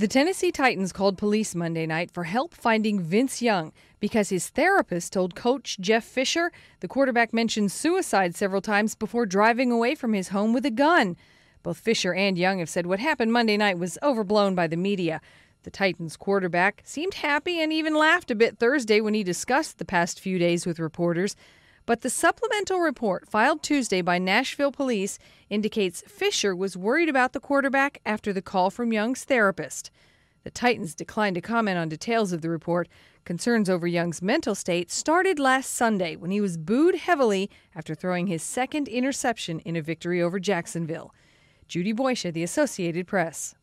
The Tennessee Titans called police Monday night for help finding Vince Young because his therapist told coach Jeff Fisher the quarterback mentioned suicide several times before driving away from his home with a gun. Both Fisher and Young have said what happened Monday night was overblown by the media. The Titans quarterback seemed happy and even laughed a bit Thursday when he discussed the past few days with reporters. But the supplemental report filed Tuesday by Nashville police indicates Fisher was worried about the quarterback after the call from Young's therapist. The Titans declined to comment on details of the report. Concerns over Young's mental state started last Sunday when he was booed heavily after throwing his second interception in a victory over Jacksonville. Judy Boysha, The Associated Press.